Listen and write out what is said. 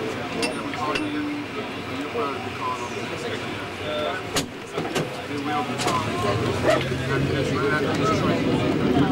They will be calling.